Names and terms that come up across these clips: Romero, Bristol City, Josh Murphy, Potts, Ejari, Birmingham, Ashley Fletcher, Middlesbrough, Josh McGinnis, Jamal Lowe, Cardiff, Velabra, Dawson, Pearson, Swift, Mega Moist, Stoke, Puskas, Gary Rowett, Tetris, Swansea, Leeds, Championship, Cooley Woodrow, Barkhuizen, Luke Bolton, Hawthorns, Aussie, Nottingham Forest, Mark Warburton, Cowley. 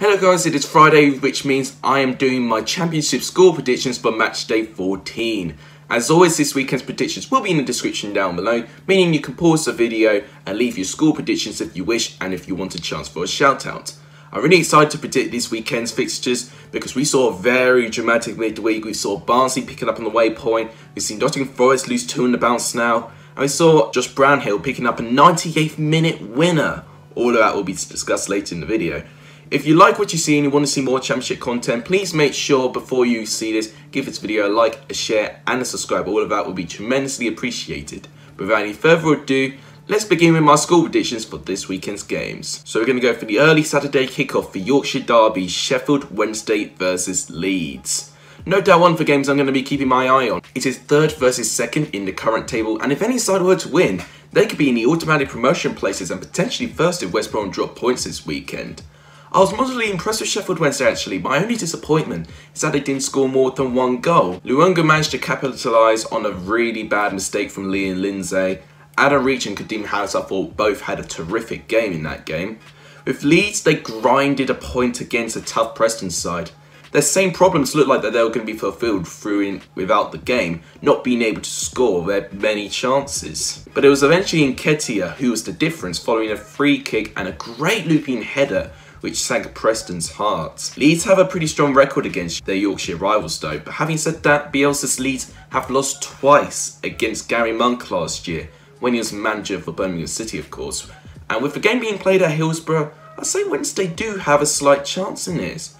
Hello guys, it is Friday, which means I am doing my championship score predictions for match day 14. As always, this weekend's predictions will be in the description down below, meaning you can pause the video and leave your score predictions if you wish and if you want a chance for a shout out. I'm really excited to predict this weekend's fixtures because we saw a very dramatic midweek. We saw Barnsley picking up on the waypoint, we've seen Nottingham Forest lose 2 on the bounce now, and we saw Josh Brownhill picking up a 98th minute winner. All of that will be discussed later in the video. If you like what you see and you want to see more championship content, please make sure before you see this, give this video a like, a share and a subscribe. All of that will be tremendously appreciated. Without any further ado, let's begin with my score predictions for this weekend's games. So we're going to go for the early Saturday kickoff for Yorkshire Derby, Sheffield Wednesday versus Leeds. No doubt one of the games I'm going to be keeping my eye on. It is 3rd versus 2nd in the current table, and if any side were to win, they could be in the automatic promotion places and potentially 1st if West Brom drop points this weekend. I was moderately impressed with Sheffield Wednesday actually. My only disappointment is that they didn't score more than one goal. Luongo managed to capitalise on a really bad mistake from Lee and Lindsay. Adam Reach and Kadeem Harris, I thought, both had a terrific game in that game. With Leeds, they grinded a point against a tough Preston side. Their same problems looked like that they were going to be fulfilled through in without the game, not being able to score their many chances. But it was eventually Nketiah who was the difference, following a free kick and a great looping header which sank Preston's heart. Leeds have a pretty strong record against their Yorkshire rivals though, but having said that, Bielsa's Leeds have lost twice against Gary Monk last year, when he was manager for Birmingham City of course. And with the game being played at Hillsborough, I'd say Wednesday do have a slight chance in this.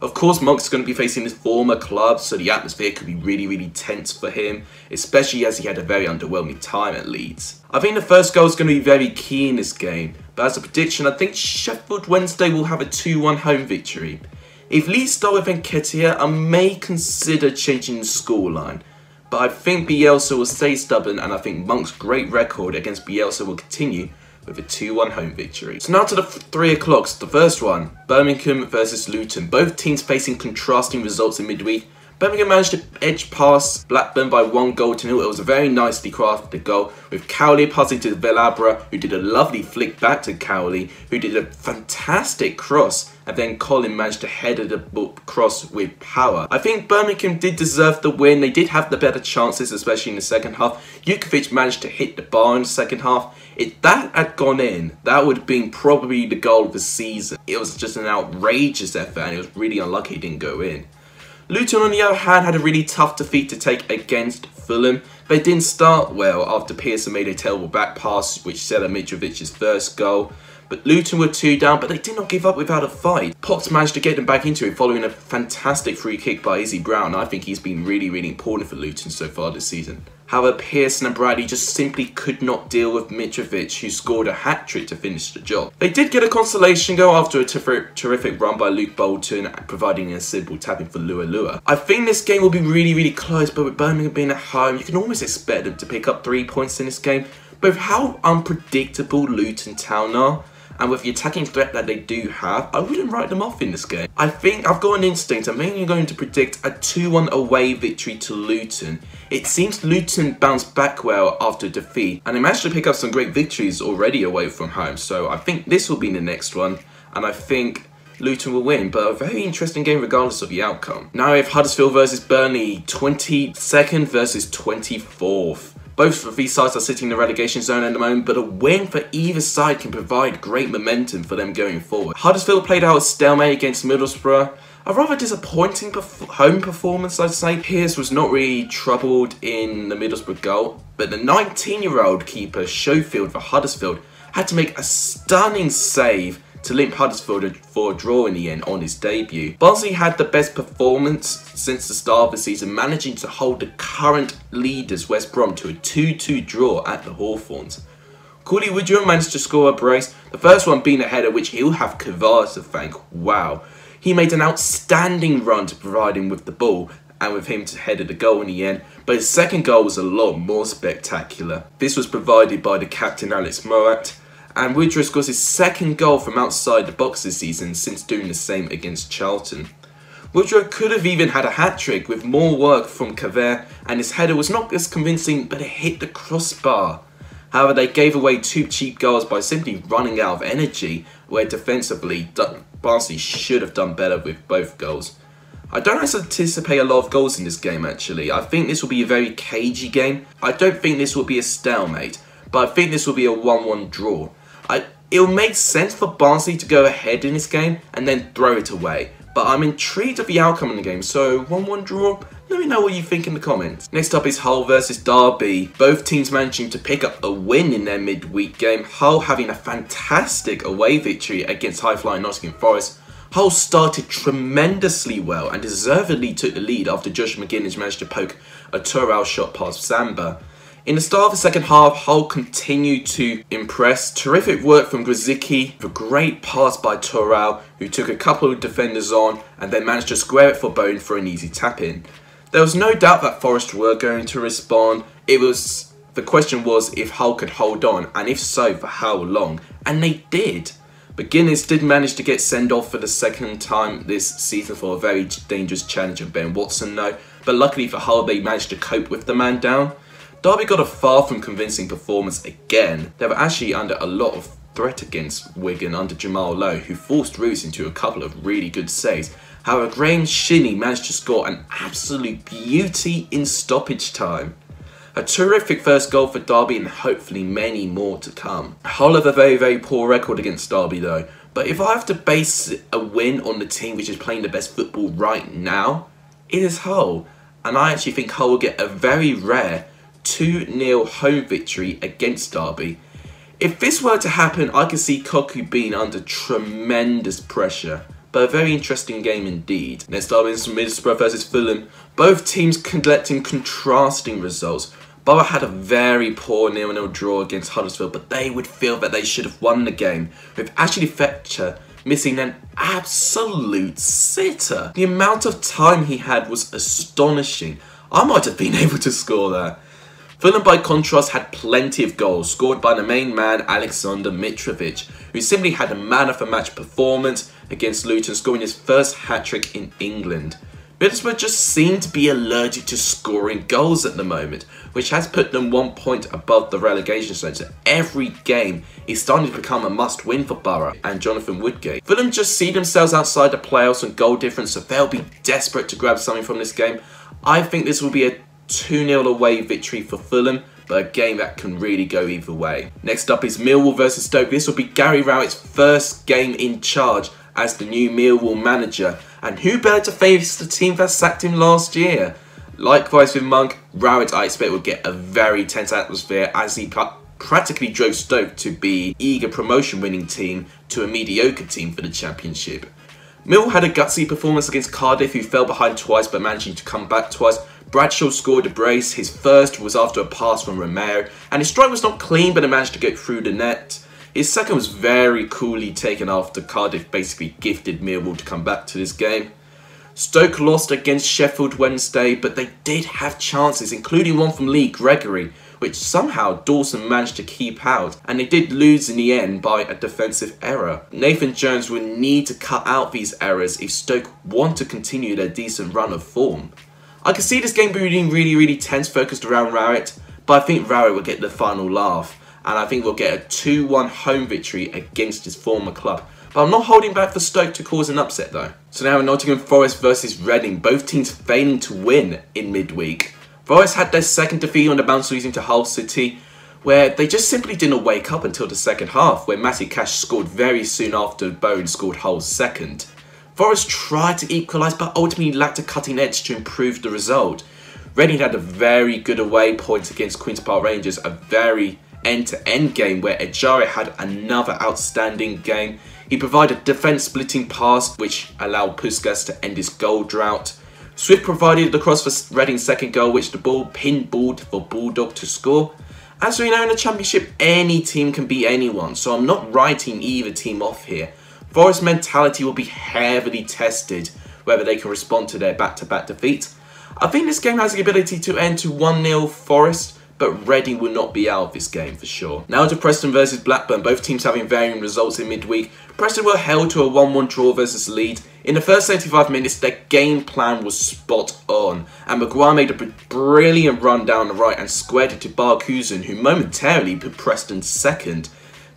Of course, Monk's going to be facing his former club, so the atmosphere could be really tense for him, especially as he had a very underwhelming time at Leeds. I think the first goal is going to be very key in this game, but as a prediction, I think Sheffield Wednesday will have a 2-1 home victory. If Leeds start with Nketiah, I may consider changing the scoreline, but I think Bielsa will stay stubborn, and I think Monk's great record against Bielsa will continue with a 2-1 home victory. So now to the 3 o'clocks, the first one, Birmingham versus Luton. Both teams facing contrasting results in midweek. Birmingham managed to edge past Blackburn by 1 goal to 0. It was a very nicely crafted goal, with Cowley passing to Velabra, who did a lovely flick back to Cowley, who did a fantastic cross, and then Colin managed to header the cross with power. I think Birmingham did deserve the win. They did have the better chances, especially in the second half. Jukovic managed to hit the bar in the second half. If that had gone in, that would have been probably the goal of the season. It was just an outrageous effort, and it was really unlucky it didn't go in. Luton, on the other hand, had a really tough defeat to take against Fulham. They didn't start well after Pearson made a terrible back pass, which set up Mitrovic's first goal. But Luton were 2 down, but they did not give up without a fight. Potts managed to get them back into it following a fantastic free kick by Izzy Brown. I think he's been really important for Luton so far this season. However, Pearson and Bradley just simply could not deal with Mitrovic, who scored a hat-trick to finish the job. They did get a consolation goal after a terrific run by Luke Bolton, providing a simple tapping for Lualua. I think this game will be really close, but with Birmingham being at home, you can almost expect them to pick up 3 points in this game. But with how unpredictable Luton Town are, and with the attacking threat that they do have, I wouldn't write them off in this game. I think I've got an instinct. I'm mainly going to predict a 2-1 away victory to Luton. It seems Luton bounced back well after defeat, and they managed to pick up some great victories already away from home. So I think this will be the next one, and I think Luton will win, but a very interesting game regardless of the outcome. Now we have Huddersfield versus Burnley, 22nd versus 24th. Both of these sides are sitting in the relegation zone at the moment, but a win for either side can provide great momentum for them going forward. Huddersfield played out a stalemate against Middlesbrough. A rather disappointing home performance, I'd say. Pearce was not really troubled in the Middlesbrough goal, but the 19-year-old keeper, Schofield for Huddersfield, had to make a stunning save to limp Huddersfield for a draw in the end on his debut. Barnsley had the best performance since the start of the season, managing to hold the current leaders West Brom to a 2-2 draw at the Hawthorns. Cooley Woodrow managed to score a brace, the first one being a header which he'll have Kavata to thank. Wow. He made an outstanding run to provide him with the ball, and with him to head at the goal in the end, but his second goal was a lot more spectacular. This was provided by the captain Alex Morat, and Woodrow scores his second goal from outside the box this season since doing the same against Charlton. Woodrow could have even had a hat-trick with more work from Kaver, and his header was not as convincing, but it hit the crossbar. However, they gave away 2 cheap goals by simply running out of energy, where defensively Barnsley should have done better with both goals. I don't anticipate a lot of goals in this game, actually. I think this will be a very cagey game. I don't think this will be a stalemate, but I think this will be a 1-1 draw. It'll make sense for Barnsley to go ahead in this game and then throw it away, but I'm intrigued at the outcome in the game, so 1-1 draw? Let me know what you think in the comments. Next up is Hull versus Derby. Both teams managing to pick up a win in their midweek game. Hull having a fantastic away victory against high-flying Nottingham Forest. Hull started tremendously well and deservedly took the lead after Josh McGinnis managed to poke a Turrell shot past Samba. In the start of the second half, Hull continued to impress. Terrific work from Grzycki, a great pass by Turrell, who took a couple of defenders on and then managed to square it for Bowen for an easy tap-in. There was no doubt that Forest were going to respond. The question was if Hull could hold on, and if so, for how long, and they did. McGinnis did manage to get sent off for the second time this season for a very dangerous challenge of Ben Watson though, but luckily for Hull they managed to cope with the man down. Derby got a far from convincing performance again. They were actually under a lot of threat against Wigan under Jamal Lowe, who forced Roos into a couple of really good saves. However, Graham Shinney managed to score an absolute beauty in stoppage time. A terrific first goal for Derby and hopefully many more to come. Hull have a very poor record against Derby though, but if I have to base a win on the team which is playing the best football right now, it is Hull. And I actually think Hull will get a very rare 2-0 home victory against Derby. If this were to happen, I could see Koku being under tremendous pressure. But a very interesting game indeed. Next up is Middlesbrough versus Fulham. Both teams collecting contrasting results. Borough had a very poor 0-0 draw against Huddersfield, but they would feel that they should have won the game, with Ashley Fletcher missing an absolute sitter. The amount of time he had was astonishing. I might have been able to score that. Fulham, by contrast, had plenty of goals, scored by the main man, Aleksandar Mitrovic, who simply had a man-of-the-match performance against Luton, scoring his first hat-trick in England. Middlesbrough just seem to be allergic to scoring goals at the moment, which has put them 1 point above the relegation zone, so every game is starting to become a must-win for Borough and Jonathan Woodgate. Fulham just see themselves outside the playoffs and goal difference, so they'll be desperate to grab something from this game. I think this will be a 2-0 away victory for Fulham, but a game that can really go either way. Next up is Millwall versus Stoke. This will be Gary Rowett's first game in charge as the new Millwall manager, and who better to face the team that sacked him last year? Likewise with Monk, Rowett I expect will get a very tense atmosphere as he practically drove Stoke to be eager promotion winning team to a mediocre team for the championship. Millwall had a gutsy performance against Cardiff, who fell behind twice but managing to come back twice. Bradshaw scored a brace, his first was after a pass from Romero, and his strike was not clean but it managed to get through the net. His second was very coolly taken after Cardiff basically gifted Millwall to come back to this game. Stoke lost against Sheffield Wednesday, but they did have chances, including one from Lee Gregory, which somehow Dawson managed to keep out, and they did lose in the end by a defensive error. Nathan Jones will need to cut out these errors if Stoke want to continue their decent run of form. I can see this game being really tense, focused around Rowett, but I think Rowett will get the final laugh, and I think we'll get a 2-1 home victory against his former club. But I'm not holding back for Stoke to cause an upset though. So now Nottingham Forest versus Reading, both teams failing to win in midweek. Forest had their second defeat on the bounce, losing to Hull City, where they just simply didn't wake up until the second half, where Matty Cash scored very soon after Bowen scored Hull's second. Forest tried to equalise but ultimately lacked a cutting edge to improve the result. Reading had a very good away point against Queen's Park Rangers, a very end-to-end game where Ejari had another outstanding game. He provided a defence-splitting pass which allowed Puskas to end his goal drought. Swift provided the cross for Reading's second goal, which the ball pinballed for Bulldog to score. As we know in the Championship, any team can beat anyone, so I'm not writing either team off here. Forest's mentality will be heavily tested whether they can respond to their back-to-back defeat. I think this game has the ability to end to 1-0 Forest, but Reading will not be out of this game for sure. Now to Preston versus Blackburn, both teams having varying results in midweek. Preston were held to a 1-1 draw versus Leeds. In the first 75 minutes, their game plan was spot on, and Maguire made a brilliant run down the right and squared it to Barkhuizen, who momentarily put Preston second.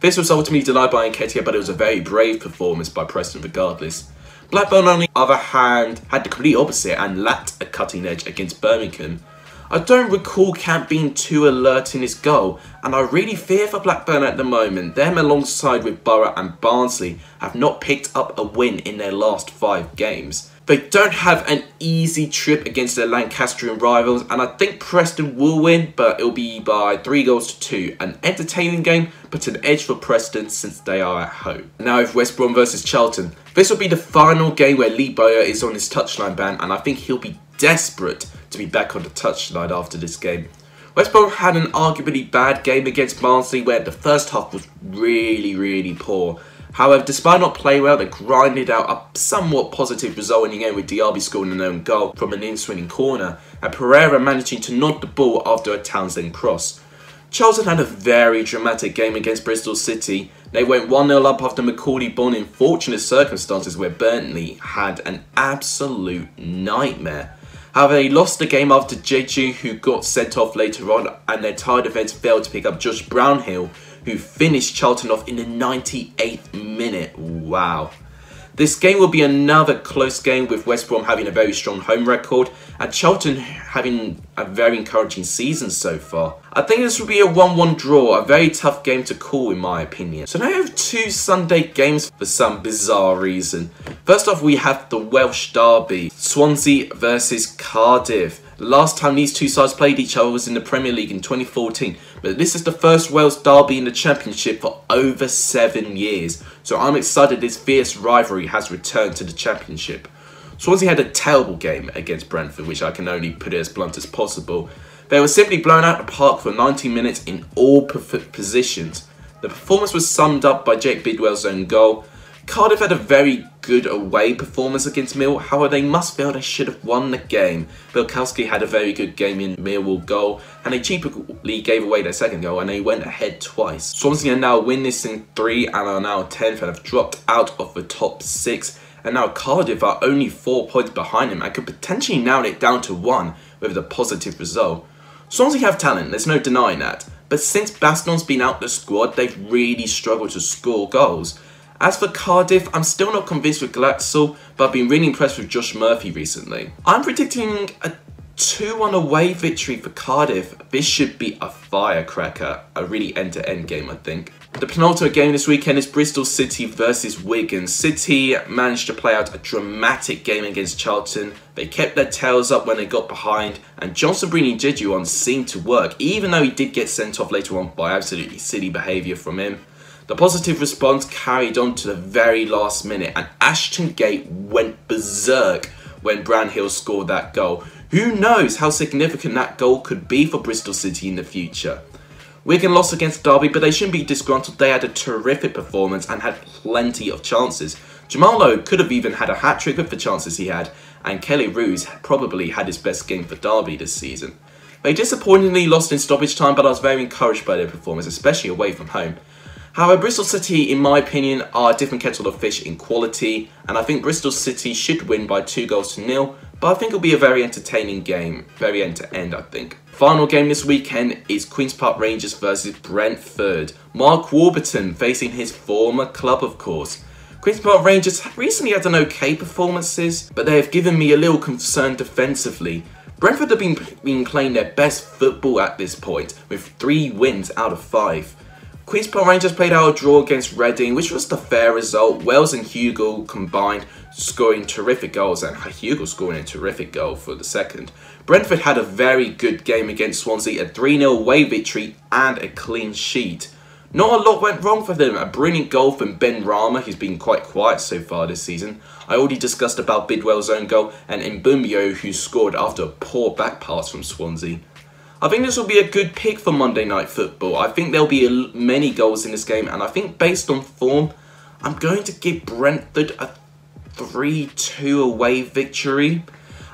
This was ultimately denied by Nketiah, but it was a very brave performance by Preston regardless. Blackburn, on the other hand, had the complete opposite and lacked a cutting edge against Birmingham. I don't recall Camp being too alert in his goal, and I really fear for Blackburn at the moment. Them alongside with Borough and Barnsley have not picked up a win in their last 5 games. They don't have an easy trip against their Lancastrian rivals, and I think Preston will win, but it'll be by 3-2. An entertaining game, but an edge for Preston since they are at home. Now with West Brom versus Charlton. This will be the final game where Lee Bowyer is on his touchline ban, and I think he'll be desperate to be back on the touchline after this game. West Brom had an arguably bad game against Barnsley where the first half was really poor. However, despite not playing well, they grinded out a somewhat positive result in the end with Derby scoring an own goal from an in-swinging corner and Pereira managing to nod the ball after a Townsend cross. Charlton had a very dramatic game against Bristol City. They went 1-0 up after McCauley Bond in fortunate circumstances where Burnley had an absolute nightmare. However, they lost the game after Jeju, who got sent off later on, and their tied defence failed to pick up Josh Brownhill, who finished Charlton off in the 98th minute. Wow. This game will be another close game with West Brom having a very strong home record and Charlton having a very encouraging season so far. I think this will be a 1-1 draw, a very tough game to call in my opinion. So now we have 2 Sunday games for some bizarre reason. First off, we have the Welsh Derby, Swansea versus Cardiff. Last time these two sides played each other was in the Premier League in 2014, but this is the first Wales derby in the Championship for over 7 years, so I'm excited this fierce rivalry has returned to the Championship. Swansea had a terrible game against Brentford, which I can only put it as blunt as possible. They were simply blown out of the park for 90 minutes in all positions. The performance was summed up by Jake Bidwell's own goal. Cardiff had a very good away performance against Millwall, however they must feel they should have won the game. Bilkowski had a very good game in Millwall goal, and they cheaply gave away their second goal and they went ahead twice. Swansea are now winless in 3 and are now 10th and have dropped out of the top 6, and now Cardiff are only 4 points behind them and could potentially narrow it down to 1 with a positive result. Swansea have talent, there's no denying that, but since Baston's been out the squad they've really struggled to score goals. As for Cardiff, I'm still not convinced with Glaxall, but I've been really impressed with Josh Murphy recently. I'm predicting a 2-1 away victory for Cardiff. This should be a firecracker, a really end-to-end game, I think. The penultimate game this weekend is Bristol City versus Wigan. City managed to play out a dramatic game against Charlton. They kept their tails up when they got behind, and Johnson bringing Jeju on seemed to work, even though he did get sent off later on by absolutely silly behaviour from him. The positive response carried on to the very last minute and Ashton Gate went berserk when Brownhill scored that goal. Who knows how significant that goal could be for Bristol City in the future. Wigan lost against Derby, but they shouldn't be disgruntled. They had a terrific performance and had plenty of chances. Jamal Lowe could have even had a hat-trick with the chances he had, and Kelly Roos probably had his best game for Derby this season. They disappointingly lost in stoppage time, but I was very encouraged by their performance, especially away from home. However, Bristol City, in my opinion, are a different kettle of fish in quality, and I think Bristol City should win by 2-0, but I think it'll be a very entertaining game, very end-to-end, I think. Final game this weekend is Queen's Park Rangers versus Brentford. Mark Warburton facing his former club, of course. Queen's Park Rangers recently had an okay performances, but they have given me a little concern defensively. Brentford have been playing their best football at this point, with 3 wins out of 5. Queen's Park Rangers played out a draw against Reading, which was the fair result. Wells and Hugill combined scoring terrific goals, and Hugill scoring a terrific goal for the second. Brentford had a very good game against Swansea, a 3-0 away victory and a clean sheet. Not a lot went wrong for them. A brilliant goal from Ben Rama, who's been quite quiet so far this season. I already discussed about Bidwell's own goal and Mbumbio, who scored after a poor back pass from Swansea. I think this will be a good pick for Monday Night Football. I think there'll be many goals in this game, and I think based on form, I'm going to give Brentford a 3-2 away victory.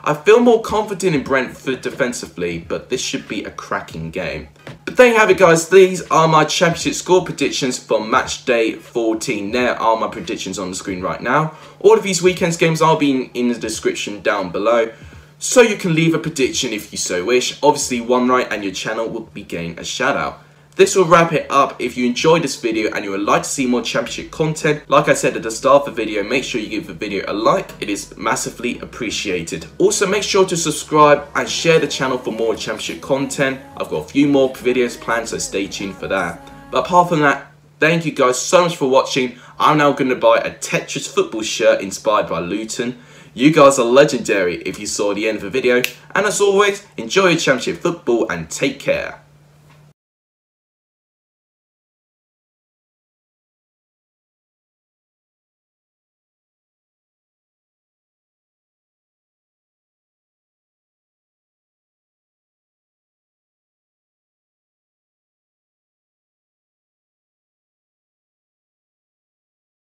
I feel more confident in Brentford defensively, but this should be a cracking game. But there you have it, guys. These are my Championship score predictions for match day 14. There are my predictions on the screen right now. All of these weekend's games are being in the description down below, so you can leave a prediction if you so wish. Obviously, one right and your channel will be getting a shout out. This will wrap it up. If you enjoyed this video and you would like to see more Championship content, like I said at the start of the video, make sure you give the video a like. It is massively appreciated. Also, make sure to subscribe and share the channel for more Championship content. I've got a few more videos planned, so stay tuned for that. But apart from that, thank you guys so much for watching. I'm now going to buy a Tetris football shirt inspired by Luton. You guys are legendary if you saw the end of the video. And as always, enjoy your Championship football and take care.